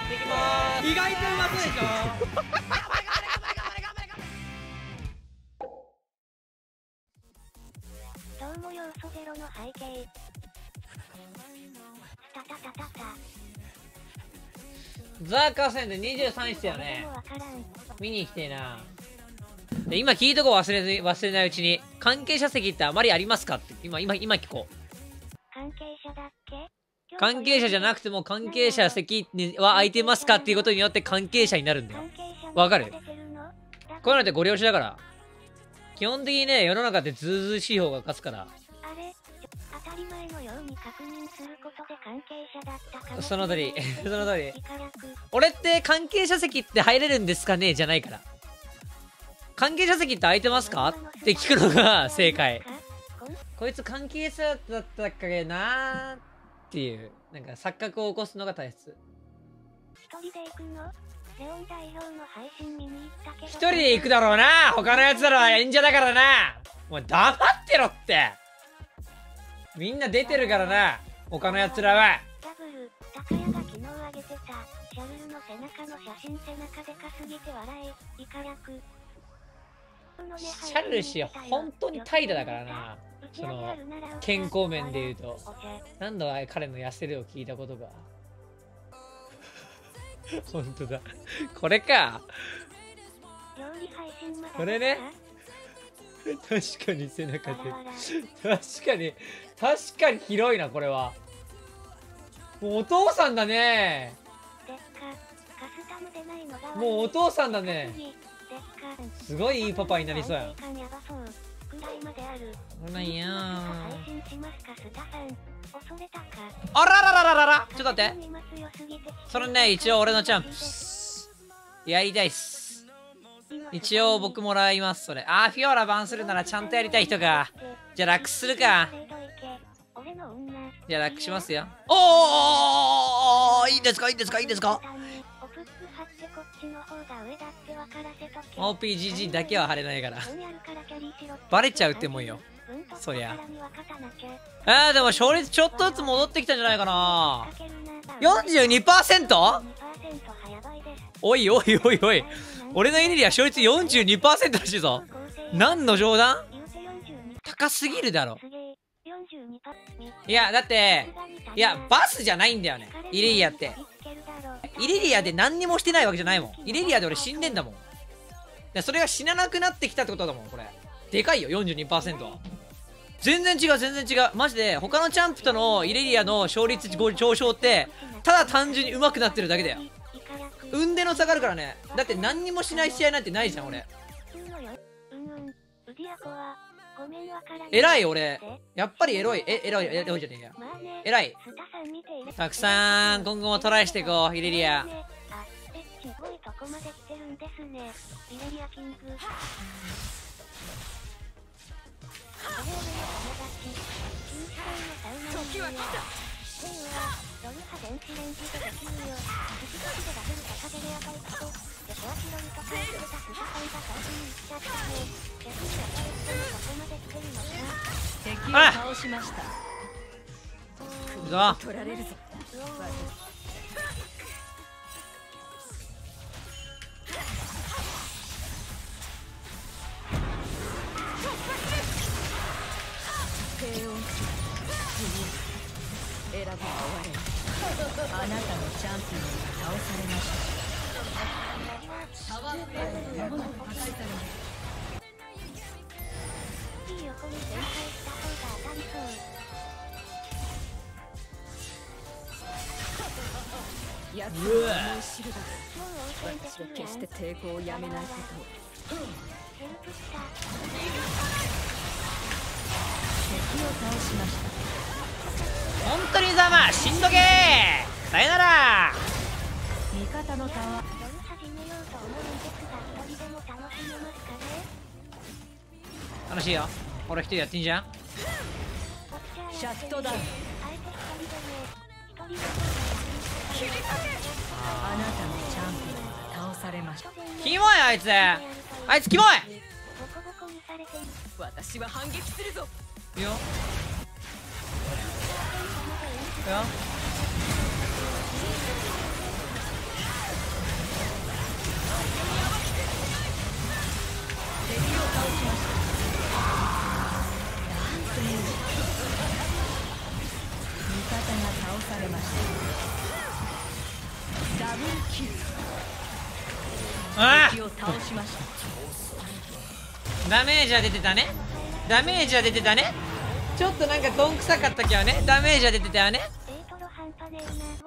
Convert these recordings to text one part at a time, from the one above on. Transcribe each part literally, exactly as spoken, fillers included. やっていきまーす。意外とうまそうでしょ。どうも要素ゼロの背景。たたたたた。ザーカー戦でにじゅうさん室やね。見に来てえな。で今聞いとこう、忘れず忘れないうちに。関係者席ってあまりありますかって今今今聞こう。関係者だっけ？関係者じゃなくても関係者席は空いてますかっていうことによって関係者になるんだよ。わかる？こういうのってご了承だから。基本的にね、世の中ってずうずうしい方が勝つから。あれ、当たり前のように確認することで関係者だったかも。その通り、その通り。俺って関係者席って入れるんですかねじゃないから。関係者席って空いてますかって聞くのが正解。こいつ関係者だったっけなーっていう、なんか錯覚を起こすのが大切。一人で行くの？レオン代表の配信見に行ったけど、一人で行くだろうな。他のやつらは演者だからな。お前黙ってろって。みんな出てるからな、他のやつらは。ダブル高谷が昨日あげてたシャルルの背中の写真、背中でかすぎて笑え、イカ略。シャルル氏は本当に怠惰だからな、その健康面でいうと。何度は彼の痩せるを聞いたことが。本当だ。これか。これね。確かに背中で。確かに、確かに広いな、これは。もうお父さんだね。もうお父さんだね。すごいいいパパになりそうや。あらららららら、ちょっと待って。それね、一応俺のチャンプやりたいっす。一応僕もらいます、それ。あー、フィオラバンするならちゃんとやりたい人か。じゃあ楽するか。じゃあ楽しますよ。おー、いいですか、いいですか、いいですか。オーピージージー だけは貼れないからバレちゃうってもんよ、そりゃ。あー、でも勝率ちょっとずつ戻ってきたんじゃないかな。 よんじゅうにパーセント？ おいおいおいおい、俺のイネリア勝率 よんじゅうにパーセント らしいぞ。何の冗談？高すぎるだろ。いやだって、いやバスじゃないんだよね、イレリアって。イレリアで何にもしてないわけじゃないもん。イレリアで俺死んでんだもん。それが死ななくなってきたってことだもん、これ。でかいよ、よんじゅうにパーセント は。全然違う、全然違う。マジで、他のチャンプとのイレリアの勝率上昇って、ただ単純に上手くなってるだけだよ。運での下がるからね。だって何にもしない試合なんてないじゃん、俺。偉い、俺。やっぱりエロい。え、エロい、エロいじゃねえや。偉い。たくさん、今後もトライしていこう、イレリア。あっ私は決して抵抗をやめないことを。敵を倒しました。本当にざま、しんどけー、さよなら。味方のタワー夜始めようと思うんですが、一人でも楽しめますかね。楽しいよ、俺一人やってんじゃん。シャットダウン。あなたのチャンピオンが倒されました。キモい、あいつあいつキモい。私は反撃するぞ。いいよ、いいよ。あダメージは出てたね、ダメージは出てたね。ちょっとなんかどんくさかったけどね、ダメージは出てたよね。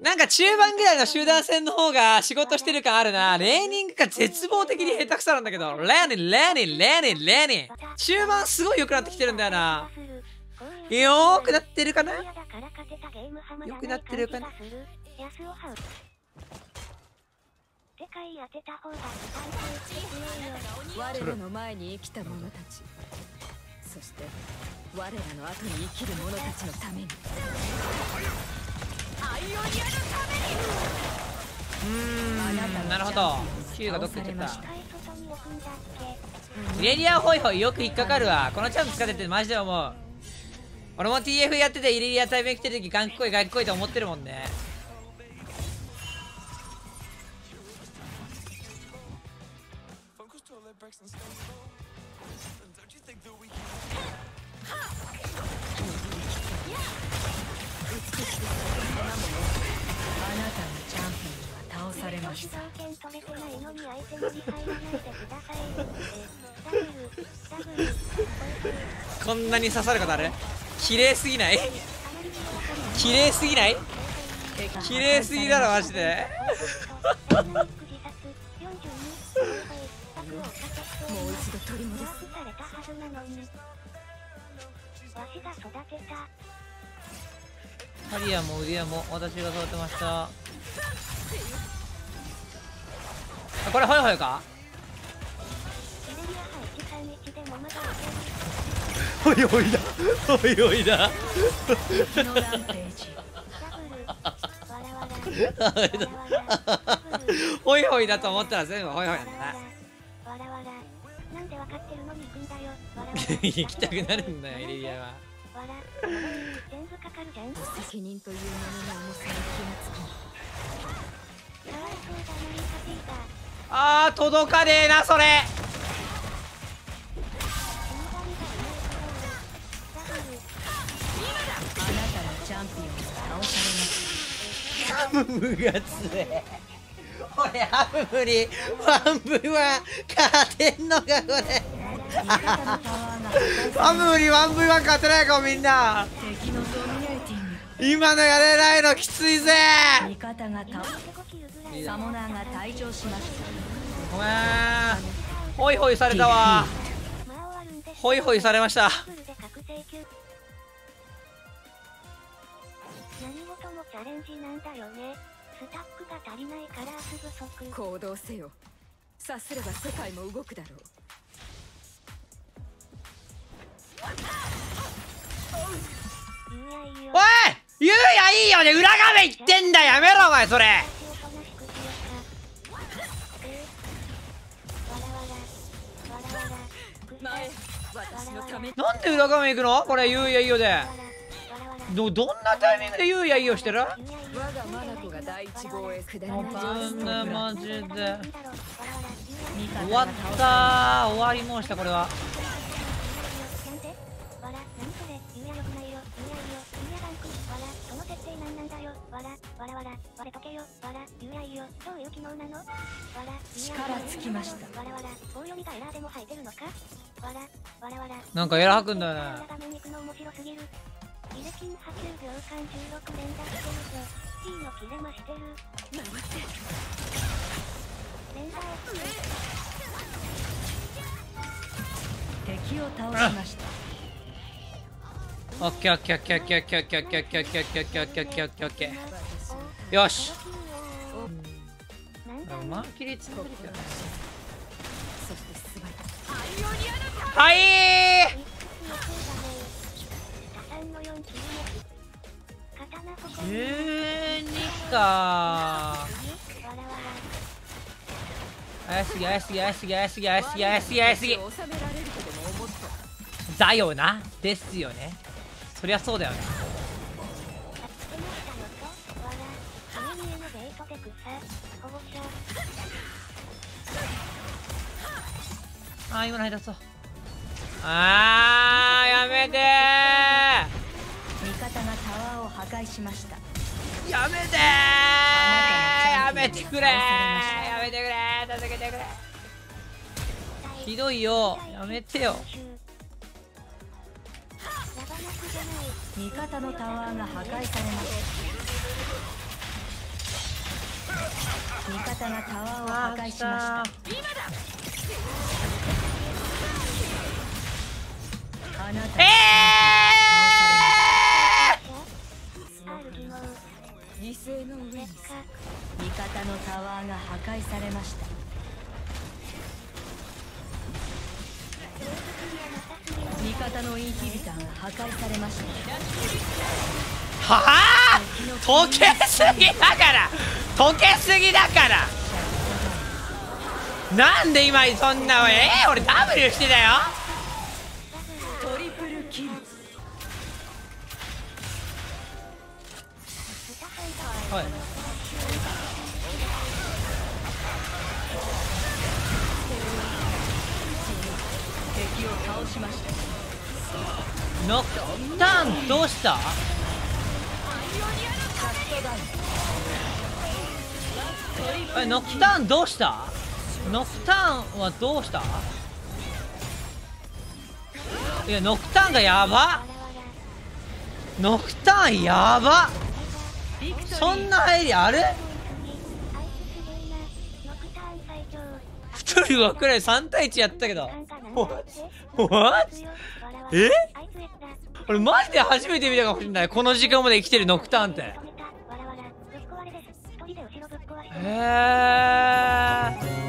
なんか中盤ぐらいの集団戦の方が仕事してる感あるな。レーニングが絶望的に下手くそなんだけど、レーニンレーニンレーニンレーニン中盤すごい良くなってきてるんだよな。よーくなってるかな、良くなってるかな。我らの前に生きた者たち、そして我らの後に生きる者たちのために、アイオニアのために。うん、なるほど。Q がどっか行っちゃった。ミレリアホイホイよく引っかかるわ。このチャンス使っててマジで思う。俺も ティーエフ やっててイレリア対面来てる時ガンクこいガンクこいと思ってるもんね。こんなに刺さることある？綺麗すぎない？綺麗すぎない？綺麗すぎだろマジで。もう一度取り戻す。ハリアもウリアも私が育てました。これホイホイか、ホイホイだホイホイだホイホイだと思ったら全部ホイホイなんだな。なんで分かってるのに行くんだよ。行きたくなるんだよ、エリアは。全部かかるじゃん。責任というものの重さに気がつく。ああ、届かねえな、それ。ハムが強え。これハムにハムは勝てんのかこれ。ハムにワンブイワン勝てないかみんな。今のやれないのきついぜ。味方が倒れ、サモナーが退場しました。ごめん。ホイホイされたわ。ホイホイされました。何事もチャレンジなんだよね。スタッフが足りないからすぐ即行動せよ。さすれば世界も動くだろう。おいゆうやいいよね、裏画面言ってんだ、やめろお前それ。なんで裏画面行くのこれ、ゆうやいいよで。ど, どんなタイミングで言うやいいよしてる？わがマナコが第一号へ下りました。マジで終わったー、終わりましたこれは。力つきました。なんかエラ吐くんだよね。イレキン波及秒間じゅうろく連打してるぜ。Tの切れましてる。回って。連打を。敵を倒しました。オッケーオッケーオッケーオッケーオッケーオッケーオッケーオッケーオッケーオッケーオッケーオッケーオッケーオッケー。よし。マーキリつくるじゃない。はいー。じゅうにか怪しい怪しい怪しい怪しい怪しい怪しい怪しいだよな、ですよね、そりゃそうだよね。あー今の間そう、あーやめてー。味方がタワーを破壊しました。やめてー、やめてくれー、やめてくれー、ひどいよ、やめてよ。味方のタワーが破壊されます。味方がタワーを破壊しました。犠牲の上に味方のタワーが破壊されました。味方のインヒビターが破壊されました。はあ、溶けすぎだから、溶けすぎだから、なんで今そんな、えー、俺 ダブリュー してたよ。トリプルキル。はい、敵を倒しました。ノックターンどうした？え、ノックターンどうした？ノックターンはどうした？いや、ノックターンがやば。ノックターンやば。そんな入りある？一人はくらいさんたいいちやったけど。え？俺マジで初めて見たかもしれない、この時間まで生きてるノクターンって。へえー。